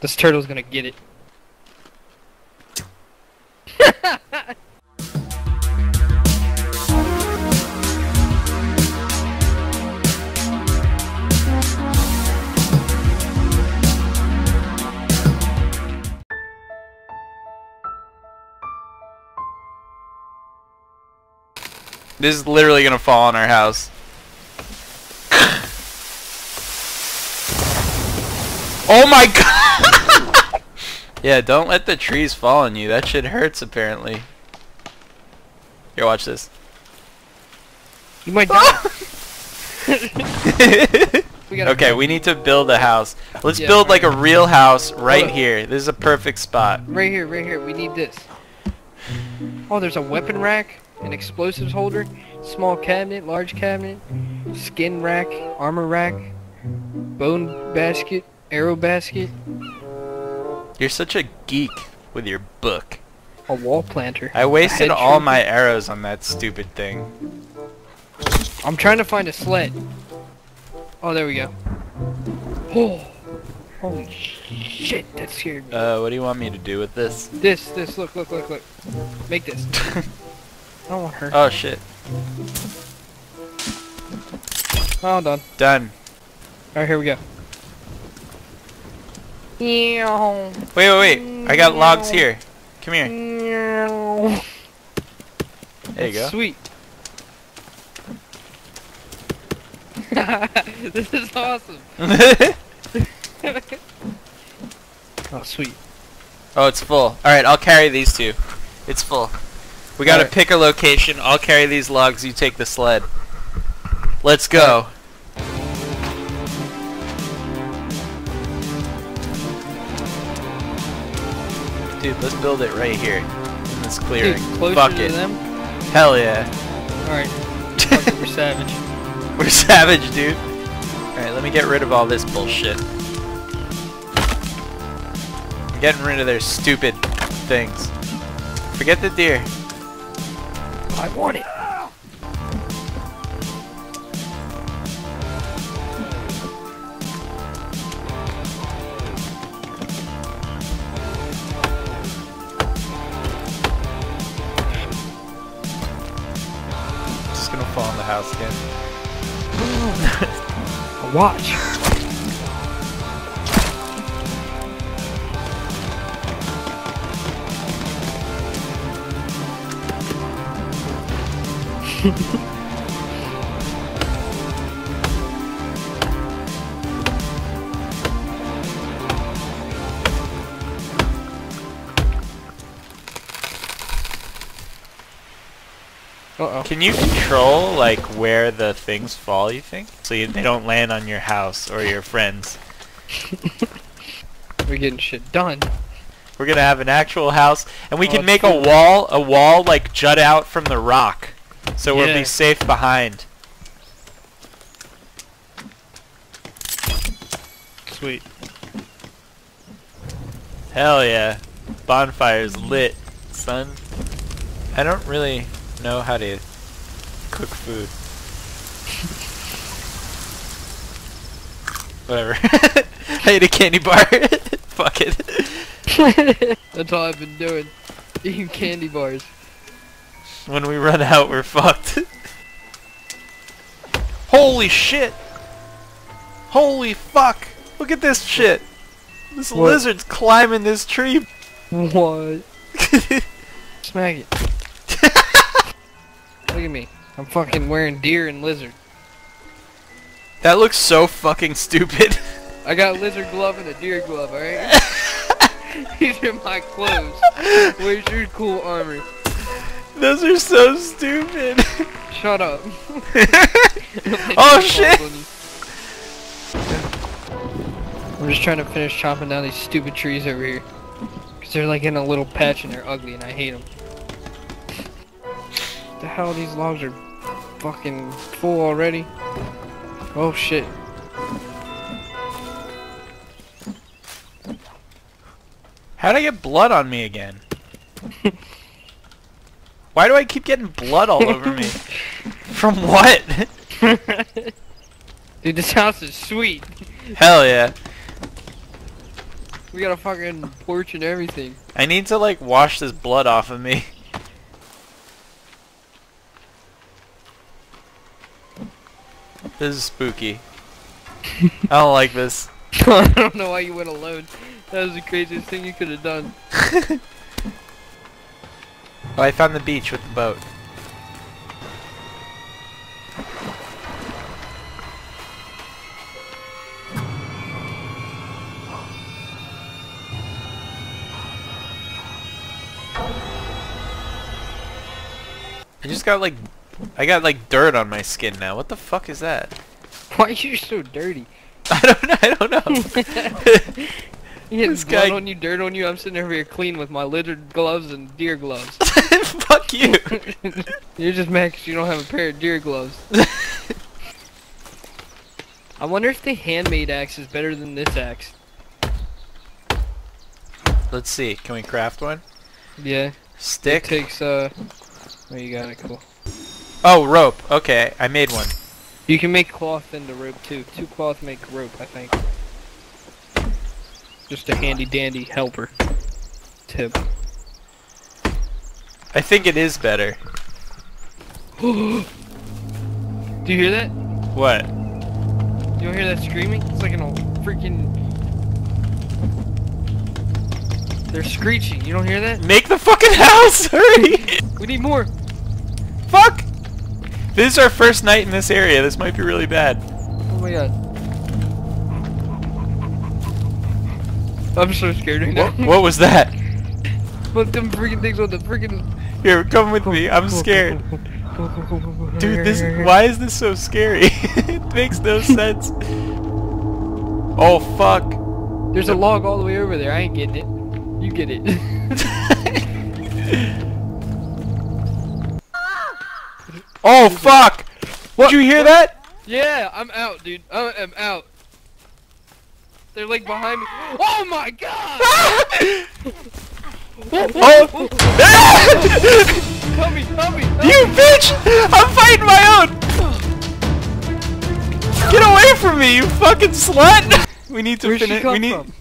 This turtle's gonna get it. This is literally gonna fall on our house. Oh my god! Yeah, don't let the trees fall on you. That shit hurts, apparently. Here, watch this. You might die. Okay, we need to build a house. Let's build like a real house right here. This is a perfect spot. Right here, right here. We need this. Oh, there's a weapon rack. An explosives holder, small cabinet, large cabinet, skin rack, armor rack, bone basket, arrow basket. You're such a geek with your book. A wall planter. I wasted all my arrows on that stupid thing. I'm trying to find a sled. Oh, there we go. Oh, holy shit, that scared me. What do you want me to do with this? This, look, look, look, look. Make this. I don't want her. Oh shit. All done. Done. Alright, here we go. Wait. I got logs here. Come here. There you go. Sweet. This is awesome. Oh, sweet. Oh, it's full. Alright, I'll carry these two. It's full. We gotta pick a location. I'll carry these logs. You take the sled. Let's go. Dude, let's build it right here in this clearing. Dude, closer to them? Hell yeah. Alright. We're savage. We're savage, dude. Alright, let me get rid of all this bullshit. I'm getting rid of their stupid things. Forget the deer. I want it. Just gonna fall in the house again. A watch. Uh-oh. Can you control like where the things fall, you think? So they don't land on your house or your friends. We're getting shit done. We're gonna have an actual house and we can make a wall like jut out from the rock. So we'll be safe behind. Sweet. Hell yeah. Bonfire's lit, son. I don't really know how to cook food. Whatever. I ate a candy bar. Fuck it. That's all I've been doing. Eating candy bars. When we run out, we're fucked. Holy shit! Holy fuck! Look at this shit! This lizard's climbing this tree! What? Smack it. Look at me. I'm fucking wearing deer and lizard. That looks so fucking stupid. I got a lizard glove and a deer glove, alright? These are my clothes. Where's your cool armor? Those are so stupid. Shut up. Oh shit! I'm just trying to finish chopping down these stupid trees over here. Cause they're like in a little patch and they're ugly and I hate them. What the hell, these logs are fucking full already. Oh shit. How'd I get blood on me again? Why do I keep getting blood all over me? From what? Dude, this house is sweet. Hell yeah. We got a fucking porch and everything. I need to like wash this blood off of me. This is spooky. I don't like this. I don't know why you went alone. That was the craziest thing you could have done. Oh, I found the beach with the boat. I just got like, I got like dirt on my skin now. What the fuck is that? Why are you so dirty? I don't know. You this blood guy on you, dirt on you. I'm sitting over here clean with my lizard gloves and deer gloves. Fuck you. You're just mad because you don't have a pair of deer gloves. I wonder if the handmade axe is better than this axe. Let's see. Can we craft one? Yeah. Stick. It takes Oh, you got it, cool. Oh, rope. Okay, I made one. You can make cloth into rope too. Two cloth make rope, I think. Just a handy dandy helper tip. I think it is better. Do you hear that? What? You don't hear that screaming? It's like an old freaking... They're screeching. You don't hear that? Make the fucking house! Hurry! We need more. Fuck! This is our first night in this area. This might be really bad. Oh my god. I'm so scared right now. What was that? Put them freaking things on the freaking... Here, come with me. I'm scared. Dude, this... Why is this so scary? It makes no sense. Oh, fuck. There's a log all the way over there. I ain't getting it. You get it. Oh fuck! What? Did you hear that? Yeah, I'm out, dude. I'm out. They're like behind me. Oh my god! Oh! Help me! Help me! You bitch! I'm fighting my own. Get away from me, you fucking slut! We need to finish.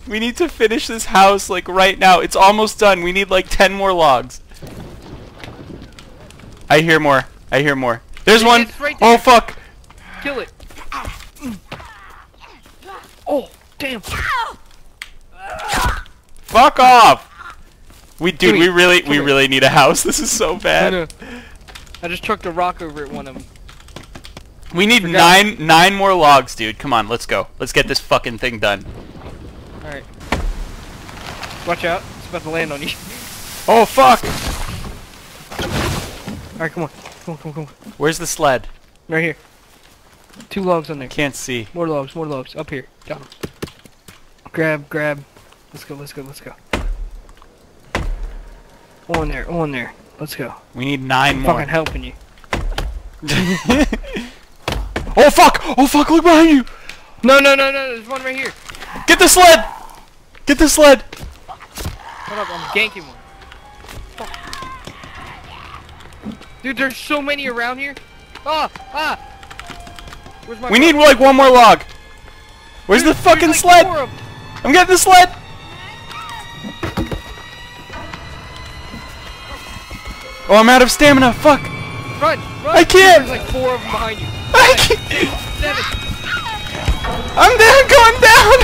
We need to finish this house like right now. It's almost done. We need like 10 more logs. I hear more. I hear more. There's one! Right there. Oh fuck! Kill it! Oh damn! Fuck off! Dude, we really need a house. This is so bad. I just chucked a rock over at one of them. We need nine more logs, dude. Come on, let's go. Let's get this fucking thing done. All right. Watch out! It's about to land on you. Oh fuck! All right, come on. Come on. Where's the sled? Right here. Two logs on there. Can't see. More logs. Up here. Down. Grab. Let's go. On there. Let's go. We need 9 more. I'm fucking helping you. Oh fuck! Look behind you! No. There's one right here. Get the sled! Shut up, I'm ganking one. Fuck. Dude, there's so many around here. Where's my... We need like one more log. Where's the fucking sled? I'm getting the sled. Oh, I'm out of stamina. Fuck. Run. I can't. There's like 4 of them behind you. I can't. 7. I'm down. Going down.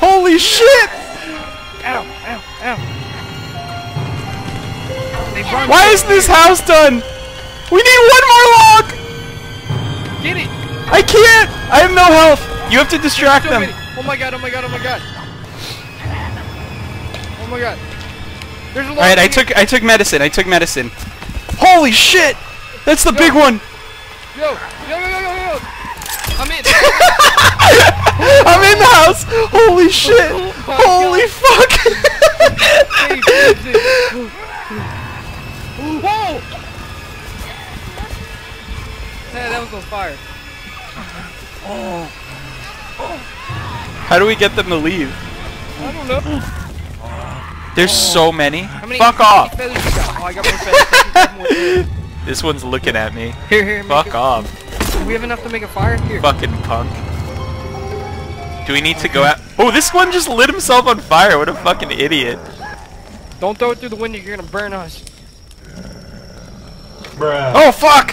Holy shit. Ow. Why isn't this house done? We need one more log! Get it! I can't! I have no health! You have to distract them. Oh my god. There's a log. Alright, I took medicine. Holy shit! That's the big one! Yo. I'm in. I'm in the house! Holy shit! Holy fuck! Whoa! Hey, that was on fire. Oh. How do we get them to leave? I don't know. There's so many. Fuck off! How many feathers you got? Oh, I got more feathers. This one's looking at me. Here. Fuck off. Do we have enough to make a fire? Here. Fucking punk. Do we need to go out? Oh, this one just lit himself on fire. What a fucking idiot. Don't throw it through the window. You're gonna burn us. Bruh. Oh, fuck!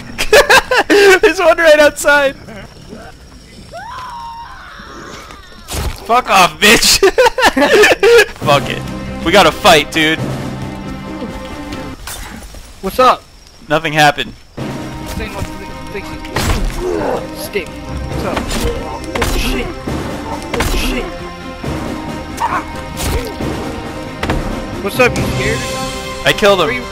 There's one right outside. Fuck off, bitch. Fuck it. We gotta fight, dude. What's up? Nothing happened. Stick. What's up? Oh, shit. Oh, shit. What's up, you scared? I killed him.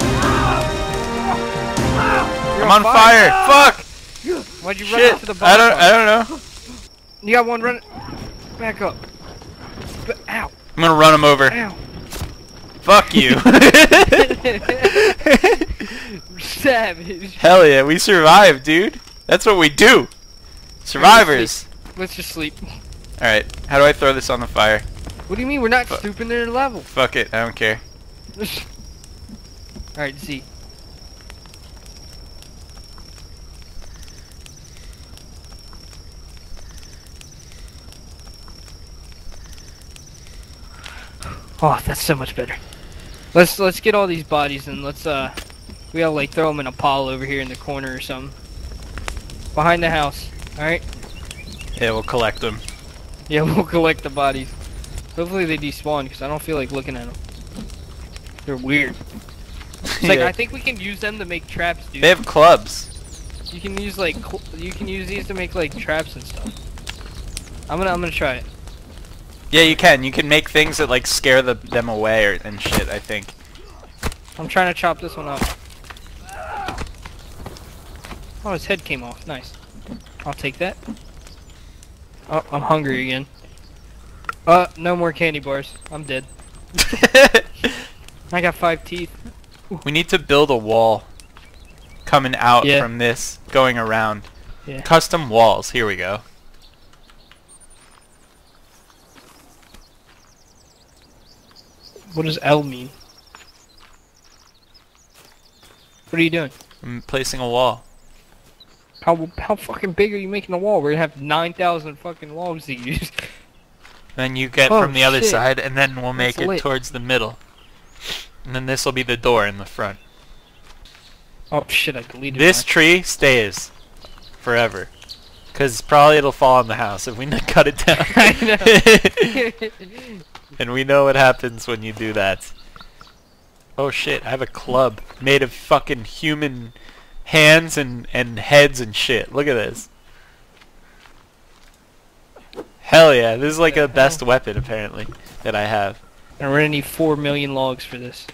I'm on fire. Fuck! Why'd you run into the bomb? I don't know. You got one running. Back up. Ow. I'm gonna run him over. Ow. Fuck you. Savage. Hell yeah, we survived, dude. That's what we do. Survivors. Let's just sleep. Alright, how do I throw this on the fire? What do you mean? We're not stooping to their level. Fuck it, I don't care. Alright, Z. Oh, that's so much better. Let's get all these bodies and let's we gotta like throw them in a pile over here in the corner or something. Behind the house, alright? Yeah, we'll collect them. Yeah, we'll collect the bodies. Hopefully they despawn because I don't feel like looking at them. They're weird. It's like, I think we can use them to make traps, dude. They have clubs. You can use like you can use these to make like traps and stuff. I'm gonna try it. Yeah, you can. You can make things that like scare them away and shit, I think. I'm trying to chop this one up. Oh, his head came off. Nice. I'll take that. Oh, I'm hungry again. No more candy bars. I'm dead. I got 5 teeth. Ooh. We need to build a wall. Coming out from this, going around. Yeah. Custom walls. Here we go. What does L mean? What are you doing? I'm placing a wall. How fucking big are you making the wall? We're gonna have 9,000 fucking logs to use. Then you get from the other side, and then we'll make it towards the middle. And then this will be the door in the front. Oh shit, I deleted this tree stays forever. Cause probably it'll fall on the house if we cut it down. I know. And we know what happens when you do that. Oh shit, I have a club made of fucking human hands and heads and shit. Look at this. Hell yeah, this is like the best weapon apparently that I have. And we're gonna need 4 million logs for this.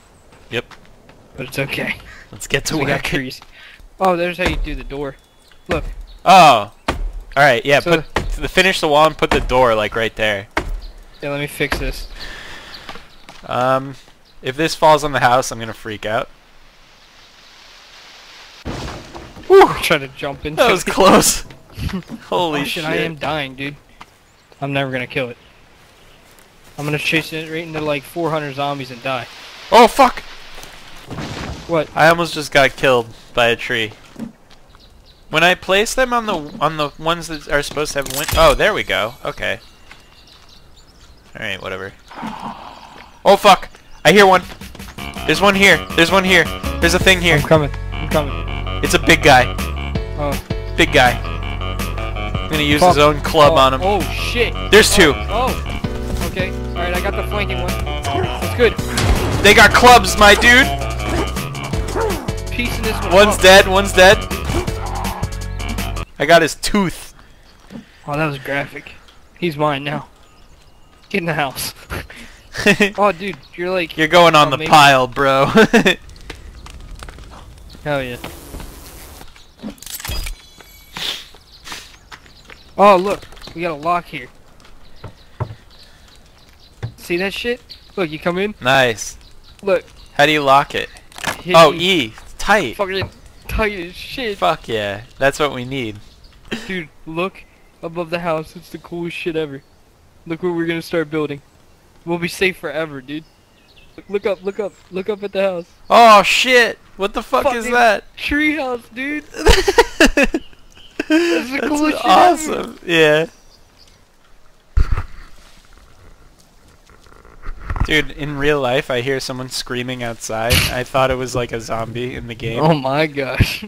Yep. But it's okay. Let's get to work. Oh, there's how you do the door. Look. Oh. Alright, yeah, so put finish the wall and put the door like right there. Yeah, let me fix this. If this falls on the house, I'm gonna freak out. Woo! Try to jump in. That was close. Holy shit! I am dying, dude. I'm never gonna kill it. I'm gonna chase it right into like 400 zombies and die. Oh fuck! What? I almost just got killed by a tree. When I place them on the ones that are supposed to have oh, there we go. Okay. Alright, whatever. Oh fuck! I hear one! There's one here! There's one here! There's a thing here! I'm coming. I'm coming. It's a big guy. Oh. Big guy. I'm gonna use his own club on him. Oh shit! There's 2! Oh! Okay. Alright, I got the flanking one. That's good. They got clubs, my dude! Piecing this one one's dead, one's dead. I got his tooth. Oh, that was graphic. He's mine now. Get in the house. Oh, dude, you're like... You're going on the pile, bro. Hell yeah. Oh, look. We got a lock here. See that shit? Look, you come in. Nice. Look. How do you lock it? Oh, E. Tight. Fucking tight as shit. Fuck yeah. That's what we need. Dude, look above the house. It's the coolest shit ever. Look what we're gonna start building. We'll be safe forever, dude. Look up, look up, look up at the house. Oh shit! What the fuck is that? Treehouse, dude. That's the coolest shit ever. Awesome. Yeah. Dude, in real life, I hear someone screaming outside. I thought it was like a zombie in the game. Oh my gosh.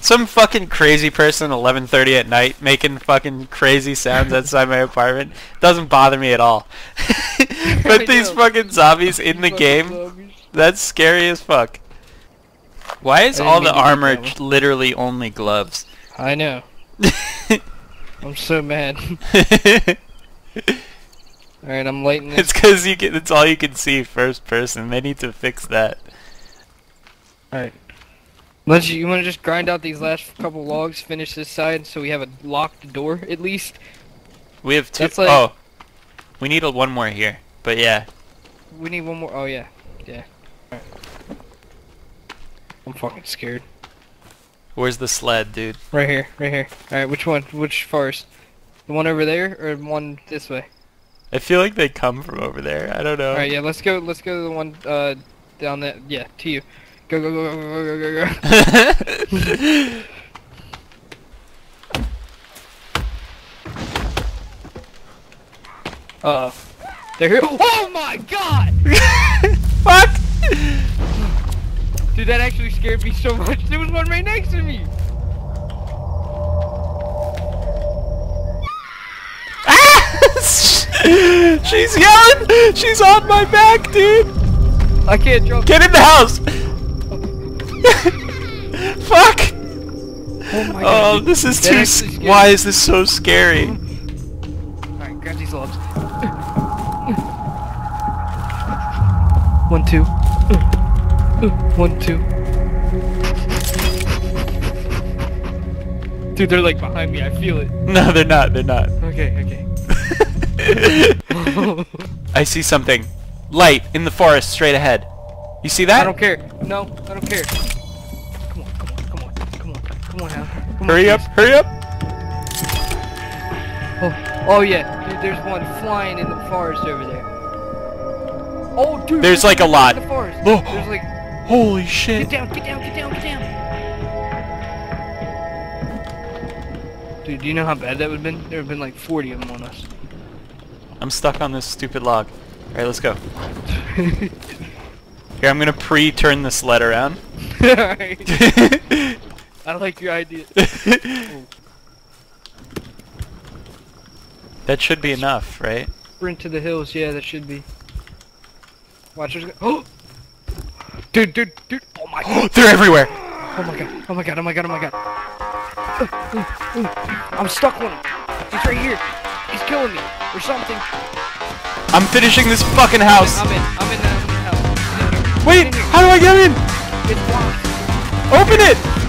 Some fucking crazy person, 11:30 at night, making fucking crazy sounds outside my apartment. Doesn't bother me at all. But these fucking zombies in the game, that's scary as fuck. Why is all the armor literally only gloves? I know. I'm so mad. Alright, I'm lighting this. It's because it's all you can see first person. They need to fix that. Alright. You want to just grind out these last couple logs, finish this side so we have a locked door at least? We have two. Like, oh. We need one more here, but yeah. We need one more. Oh, yeah. Yeah. Alright. I'm fucking scared. Where's the sled, dude? Right here, right here. Alright, which one? Which forest? The one over there, or one this way? I feel like they come from over there. I don't know. Alright, yeah, let's go to the one down that, yeah, to you. Go, go, go, go, go, go, go, go. Uh-oh. They're here. Oh my god! Fuck! Dude, that actually scared me so much. There was one right next to me! She's yelling! She's on my back, dude! I can't jump. Get in the house! Fuck! Oh, my God, dude. This is too... Why is this so scary? Alright, grab these lobs. 1, 2. 1, 2. Dude, they're like behind me. I feel it. No, they're not. They're not. Okay, okay. I see something. Light in the forest straight ahead. You see that? I don't care. No, I don't care. Come on, come on, come on, come on, come on, Al. Hurry up, hurry up. Oh, oh yeah. Dude, there's one flying in the forest over there. Oh, dude. There's like a lot. In the forest. Oh. There's like... Holy shit. Get down, get down, get down, get down. Dude, do you know how bad that would have been? There would have been like 40 of them on us. I'm stuck on this stupid log. Alright, let's go. Here, I'm gonna pre-turn this sled around. Alright. I like your idea. Oh. That should be enough, right? Sprint to the hills, yeah, that should be. Watch, there's... Oh! Dude, dude, dude! Oh my god! They're everywhere! Oh my god! Oh my god! Oh my god! Oh my god! I'm stuck with him. He's right here. He's killing me or something. I'm finishing this fucking house. I'm in the house. Wait! How do I get in? It's locked. Open it!